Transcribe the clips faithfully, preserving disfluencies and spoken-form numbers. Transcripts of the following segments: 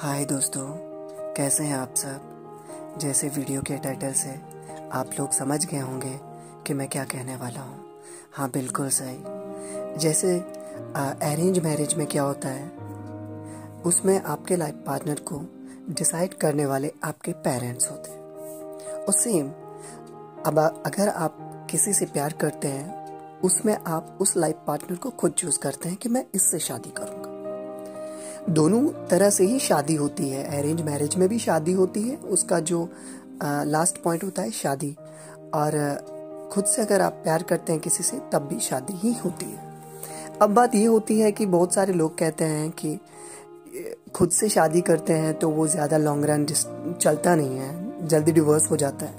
हाय दोस्तों, कैसे हैं आप सब। जैसे वीडियो के टाइटल से आप लोग समझ गए होंगे कि मैं क्या कहने वाला हूँ। हाँ, बिल्कुल सही। जैसे अरेंज मैरिज में क्या होता है, उसमें आपके लाइफ पार्टनर को डिसाइड करने वाले आपके पेरेंट्स होते हैं। और सेम अब अगर आप किसी से प्यार करते हैं, उसमें आप उस लाइफ पार्टनर को खुद चूज़ करते हैं कि मैं इससे शादी करूँगा। दोनों तरह से ही शादी होती है। अरेंज मैरिज में भी शादी होती है, उसका जो आ, लास्ट पॉइंट होता है शादी। और आ, खुद से अगर आप प्यार करते हैं किसी से, तब भी शादी ही होती है। अब बात ये होती है कि बहुत सारे लोग कहते हैं कि खुद से शादी करते हैं तो वो ज़्यादा लॉन्ग रन चलता नहीं है, जल्दी डिवोर्स हो जाता है,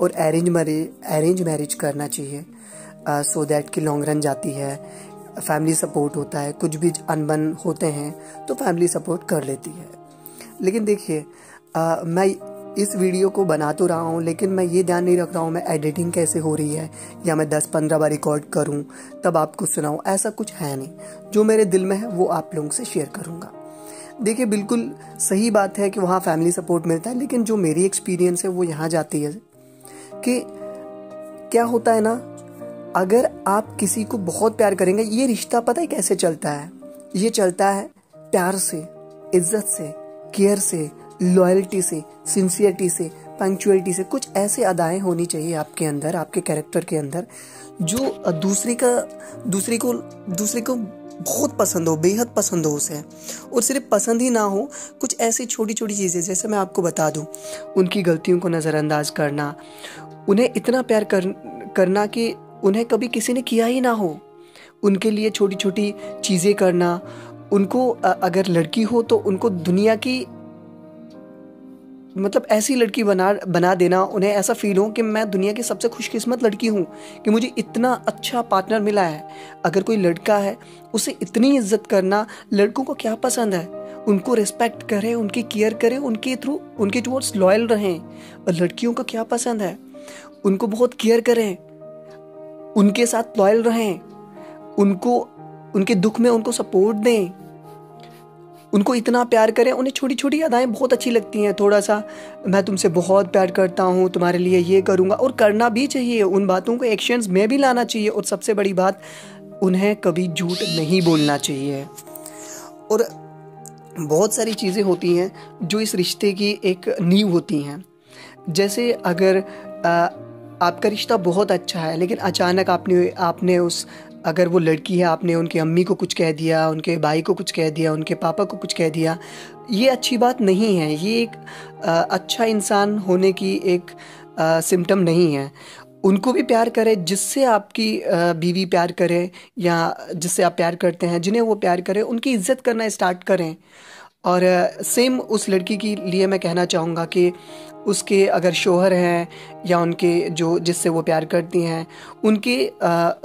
और अरेंज मैरिज अरेंज मैरिज करना चाहिए सो दैट कि लॉन्ग रन जाती है, फैमिली सपोर्ट होता है। कुछ भी अनबन होते हैं तो फैमिली सपोर्ट कर लेती है। लेकिन देखिए, मैं इस वीडियो को बना तो रहा हूँ, लेकिन मैं ये ध्यान नहीं रख रहा हूँ मैं एडिटिंग कैसे हो रही है, या मैं दस पंद्रह बार रिकॉर्ड करूँ तब आपको सुनाऊँ, ऐसा कुछ है नहीं। जो मेरे दिल में है वो आप लोगों से शेयर करूँगा। देखिए, बिल्कुल सही बात है कि वहाँ फैमिली सपोर्ट मिलता है, लेकिन जो मेरी एक्सपीरियंस है वो यहाँ जाती है कि क्या होता है ना, अगर आप किसी को बहुत प्यार करेंगे, ये रिश्ता पता है कैसे चलता है, ये चलता है प्यार से, इज्जत से, केयर से, लॉयल्टी से, सिंसियरिटी से, पंक्चुअलिटी से। कुछ ऐसे अदाएँ होनी चाहिए आपके अंदर, आपके कैरेक्टर के अंदर, जो दूसरे का दूसरे को दूसरे को बहुत पसंद हो, बेहद पसंद हो उसे। और सिर्फ पसंद ही ना हो, कुछ ऐसी छोटी छोटी चीज़ें, जैसे मैं आपको बता दूँ, उनकी गलतियों को नज़रअंदाज करना, उन्हें इतना प्यार कर, करना कि उन्हें कभी किसी ने किया ही ना हो, उनके लिए छोटी छोटी चीज़ें करना, उनको अगर लड़की हो तो उनको दुनिया की मतलब ऐसी लड़की बना बना देना, उन्हें ऐसा फील हो कि मैं दुनिया की सबसे खुशकिस्मत लड़की हूँ कि मुझे इतना अच्छा पार्टनर मिला है। अगर कोई लड़का है उसे इतनी इज्जत करना, लड़कों को क्या पसंद है, उनको रिस्पेक्ट करें, उनकी केयर करें, उनके थ्रू उनके टुवर्ड्स लॉयल रहें। और लड़कियों को क्या पसंद है, उनको बहुत केयर करें, उनके साथ लॉयल रहें, उनको उनके दुख में उनको सपोर्ट दें, उनको इतना प्यार करें। उन्हें छोटी छोटी अदाएँ बहुत अच्छी लगती हैं, थोड़ा सा मैं तुमसे बहुत प्यार करता हूँ, तुम्हारे लिए ये करूँगा, और करना भी चाहिए। उन बातों को एक्शंस में भी लाना चाहिए। और सबसे बड़ी बात, उन्हें कभी झूठ नहीं बोलना चाहिए। और बहुत सारी चीज़ें होती हैं जो इस रिश्ते की एक नींव होती हैं। जैसे अगर आ, आपका रिश्ता बहुत अच्छा है, लेकिन अचानक आपने आपने उस अगर वो लड़की है, आपने उनकी अम्मी को कुछ कह दिया, उनके भाई को कुछ कह दिया, उनके पापा को कुछ कह दिया, ये अच्छी बात नहीं है। ये एक आ, अच्छा इंसान होने की एक सिम्टम नहीं है। उनको भी प्यार करें, जिससे आपकी बीवी प्यार करे या जिससे आप प्यार करते हैं, जिन्हें वो प्यार करे, उनकी इज्जत करना स्टार्ट करें। और सेम उस लड़की के लिए मैं कहना चाहूँगा कि उसके अगर शोहर हैं या उनके जो जिससे वो प्यार करती हैं, उनके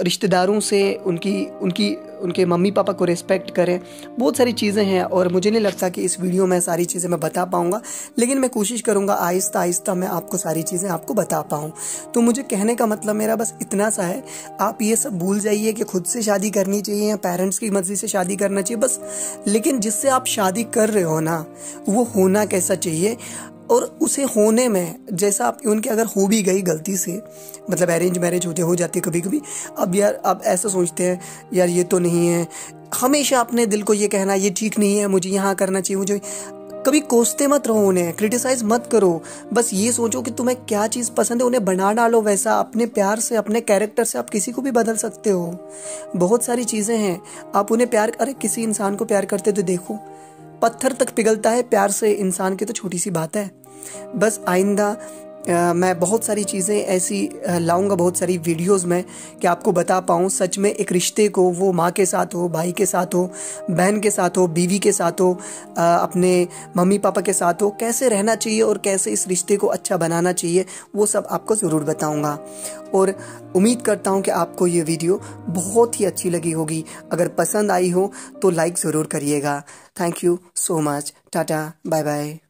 रिश्तेदारों से, उनकी उनकी उनके मम्मी पापा को रिस्पेक्ट करें। बहुत सारी चीज़ें हैं, और मुझे नहीं लगता कि इस वीडियो में सारी चीज़ें मैं बता पाऊँगा, लेकिन मैं कोशिश करूँगा आहिस्ता आहिस्ता मैं आपको सारी चीज़ें आपको बता पाऊँ। तो मुझे कहने का मतलब मेरा बस इतना सा है, आप ये सब भूल जाइए कि खुद से शादी करनी चाहिए या पेरेंट्स की मर्ज़ी से शादी करना चाहिए, बस। लेकिन जिससे आप शादी कर रहे हो ना, वो होना कैसा चाहिए, और उसे होने में जैसा आप उनके अगर हो भी गई गलती से, मतलब अरेंज मैरिज होते हो जाती है कभी कभी, अब यार आप ऐसा सोचते हैं यार ये तो नहीं है, हमेशा अपने दिल को ये कहना ये ठीक नहीं है, मुझे यहाँ करना चाहिए, मुझे कभी कोसते मत रहो, उन्हें क्रिटिसाइज़ मत करो। बस ये सोचो कि तुम्हें क्या चीज़ पसंद है, उन्हें बना डालो वैसा। अपने प्यार से, अपने कैरेक्टर से आप किसी को भी बदल सकते हो। बहुत सारी चीज़ें हैं, आप उन्हें प्यार अरे किसी इंसान को प्यार करते तो देखो, पत्थर तक पिघलता है प्यार से इंसान की, तो छोटी सी बात है। बस आइंदा मैं बहुत सारी चीज़ें ऐसी लाऊंगा, बहुत सारी वीडियोस में, कि आपको बता पाऊँ सच में एक रिश्ते को, वो माँ के साथ हो, भाई के साथ हो, बहन के साथ हो, बीवी के साथ हो, आ, अपने मम्मी पापा के साथ हो, कैसे रहना चाहिए और कैसे इस रिश्ते को अच्छा बनाना चाहिए, वो सब आपको ज़रूर बताऊँगा। और उम्मीद करता हूँ कि आपको ये वीडियो बहुत ही अच्छी लगी होगी। अगर पसंद आई हो तो लाइक ज़रूर करिएगा। Thank you so much. Tata, bye bye.